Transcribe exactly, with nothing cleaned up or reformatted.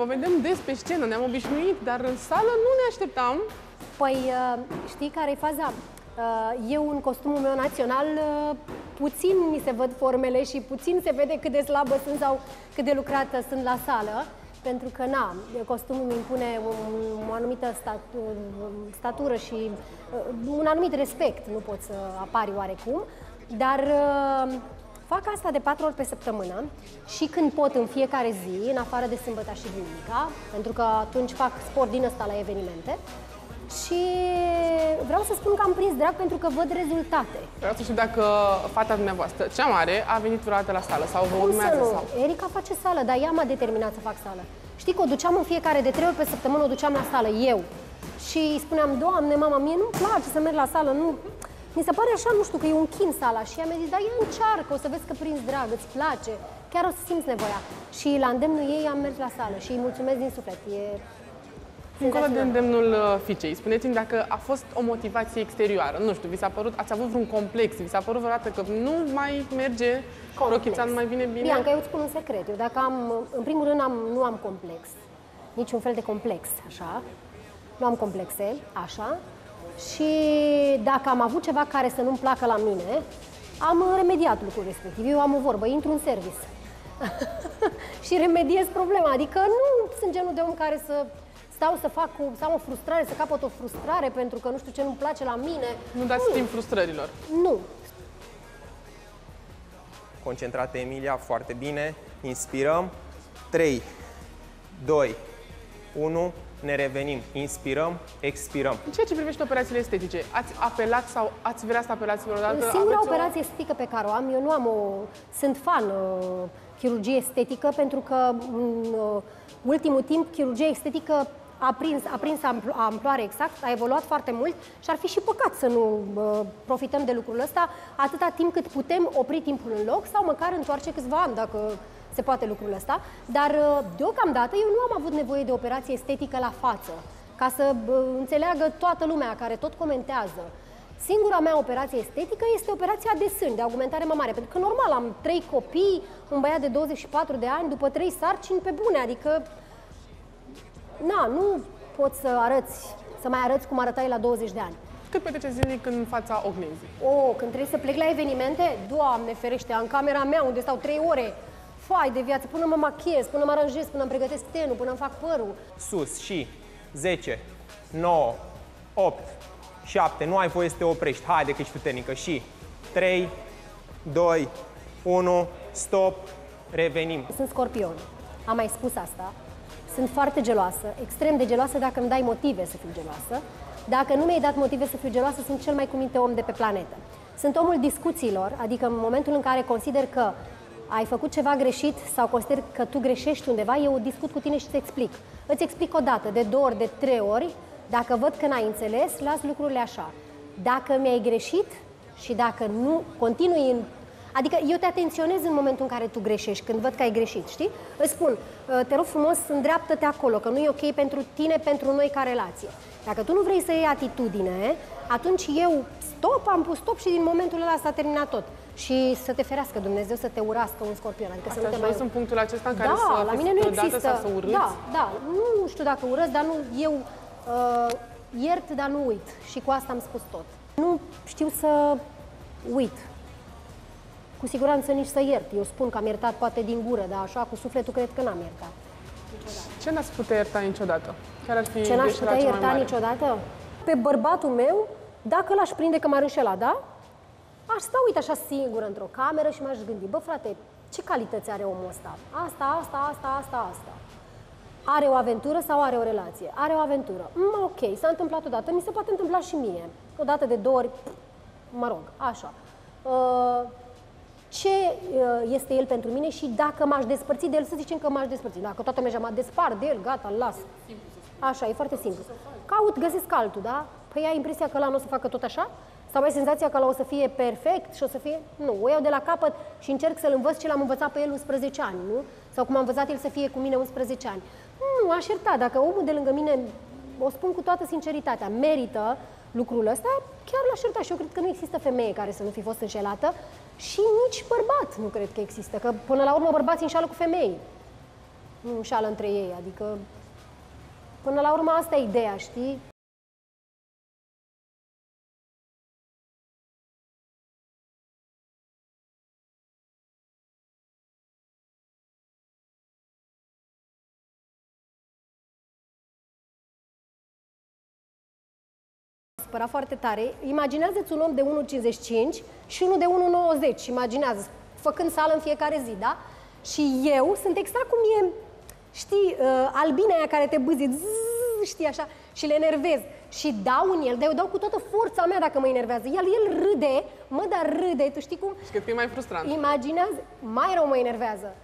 Vă vedem des pe scenă, ne-am obișnuit, dar în sală nu ne așteptam. Păi, știi care e faza? Eu, în costumul meu național, puțin mi se văd formele și puțin se vede cât de slabă sunt sau cât de lucrată sunt la sală, pentru că, na, costumul îmi impune o, o anumită statu, statură și un anumit respect, nu pot să apari oarecum, dar fac asta de patru ori pe săptămână și când pot în fiecare zi, în afară de sâmbătă și duminica, pentru că atunci fac sport din ăsta la evenimente. Și vreau să spun că am prins drag pentru că văd rezultate. Vreau să știu dacă fata dumneavoastră, cea mare, a venit vreodată la sală sau vă urmează sau... Erica face sală, dar ea m-a determinat să fac sală. Știi că o duceam în fiecare, de trei ori pe săptămână o duceam la sală, eu. Și îi spuneam, Doamne, mama, mie nu-mi place să merg la sală, nu... Mi se pare așa, nu știu, că e un chin sala. Și ea mi-a zis, dar ea încearcă, o să vezi că prins drag, îți place. Chiar o să simți nevoia. Și la îndemnul ei am mers la sală și îi mulțumesc din suflet. E... Încolo de îndemnul fiicei, spuneți-mi dacă a fost o motivație exterioară. Nu știu, vi s-a părut, ați avut vreun complex, vi s-a părut vreodată că nu mai merge rochița, nu mai vine bine? Bianca, eu îți spun un secret. Eu dacă am, în primul rând, am, nu am complex. Niciun fel de complex, așa. Nu am complexe, așa. Și dacă am avut ceva care să nu-mi placă la mine, am remediat lucrul respectiv. Eu am o vorbă, intru în service și remediez problema. Adică nu sunt genul de om care să... Stau să fac, să am o frustrare, să capăt o frustrare pentru că nu știu ce nu-mi place la mine. Nu dați timp frustrărilor. Nu. Concentrată, Emilia, foarte bine. Inspirăm. trei, doi, unu. Ne revenim. Inspirăm, expirăm. În ceea ce privește operațiile estetice, ați apelat sau ați vrea să apelați vreodată? Singura operație estetică pe care o am, eu nu am o... Sunt fan uh, chirurgie estetică pentru că... Uh, ultimul timp, chirurgia estetică a prins, a prins amploare exact, a evoluat foarte mult și ar fi și păcat să nu uh, profităm de lucrul ăsta atâta timp cât putem opri timpul în loc sau măcar întoarce câțiva ani, dacă se poate lucrul ăsta. Dar, uh, deocamdată, eu nu am avut nevoie de operație estetică la față, ca să uh, înțeleagă toată lumea care tot comentează. Singura mea operație estetică este operația de sân, de augmentare mamară, pentru că normal am trei copii, un băiat de douăzeci și patru de ani, după trei sarcini pe bune, adică na, nu poți să arăți, să mai arăți cum arătai la douăzeci de ani. Cât petrece zilnic în fața oglinzii? Oh, când trebuie să plec la evenimente, Doamne ferește, în camera mea unde stau trei ore, fai de viață, până mă machiez, până mă aranjez, până îmi pregătesc tenul, până îmi fac părul. Sus și zece, nouă, opt, șapte, nu ai voie să te oprești. Haide că ești puternică. Și trei, doi, unu, stop, revenim. Sunt scorpion, am mai spus asta. Sunt foarte geloasă, extrem de geloasă dacă îmi dai motive să fiu geloasă. Dacă nu mi-ai dat motive să fiu geloasă, sunt cel mai cuminte om de pe planetă. Sunt omul discuțiilor, adică în momentul în care consider că ai făcut ceva greșit sau consider că tu greșești undeva, eu discut cu tine și îți explic. Îți explic o dată, de două ori, de trei ori. Dacă văd că n-ai înțeles, las lucrurile așa. Dacă mi-ai greșit și dacă nu, continui în... Adică eu te atenționez în momentul în care tu greșești, când văd că ai greșit, știi? Îți spun, te rog frumos, îndreaptă-te acolo, că nu e ok pentru tine, pentru noi ca relație. Dacă tu nu vrei să iei atitudine, atunci eu stop, am pus stop și din momentul ăla s-a terminat tot. Și să te ferească Dumnezeu să te urască un scorpion, adică asta să nu te mai... Sunt punctul acesta în care da, să la mine nu există. Să urâți? Da, da, nu știu dacă urăsc, dar nu eu... Uh, iert, dar nu uit. Și cu asta am spus tot. Nu știu să uit. Cu siguranță nici să iert. Eu spun că am iertat poate din gură, dar așa cu sufletul cred că n-am iertat niciodată. Ce n-ați putea ierta niciodată? Chiar ar fi ce n-aș putea ierta niciodată? Pe bărbatul meu, dacă l-aș prinde că m-ar înșela, da? Aș sta, uite, așa singură într-o cameră și m-aș gândi, bă, frate, ce calități are omul ăsta? Asta, asta, asta, asta, asta. Are o aventură sau are o relație? Are o aventură. Mm, ok, s-a întâmplat odată, mi se poate întâmpla și mie. Odată, de două ori, mă rog, așa. Ce este el pentru mine și dacă m-aș despărți de el, să zicem că m-aș despărți. Dacă toată mea mă despart de el, gata, îl las. Așa, e foarte simplu. Caut, găsesc altul, da? Păi ai impresia că la nu o să facă tot așa? Sau ai senzația că la o să fie perfect și o să fie... Nu, o iau de la capăt și încerc să-l învăț ce l-am învățat pe el unsprezece ani, nu? Sau cum am învățat el să fie cu mine unsprezece ani. Nu, aș ierta. Dacă omul de lângă mine, o spun cu toată sinceritatea, merită lucrul ăsta, chiar l-aș ierta. Și eu cred că nu există femeie care să nu fi fost înșelată și nici bărbat nu cred că există. Că până la urmă bărbații înșală cu femei. nu înșală între ei, adică până la urmă asta e ideea, știi? Spăra foarte tare. Imaginează-ți un om de unu cincizeci și cinci și unul de unu nouăzeci, imaginează, făcând sală în fiecare zi, da? Și eu sunt exact cum e, știi, albina aia care te bâzie, zzz, știi, așa, și le enervez. Și dau în el, dar eu dau cu toată forța mea dacă mă enervează. El, el râde, mă, dar râde, tu știi cum? Și cât e mai frustrant. Imaginează, mai rău mă enervează.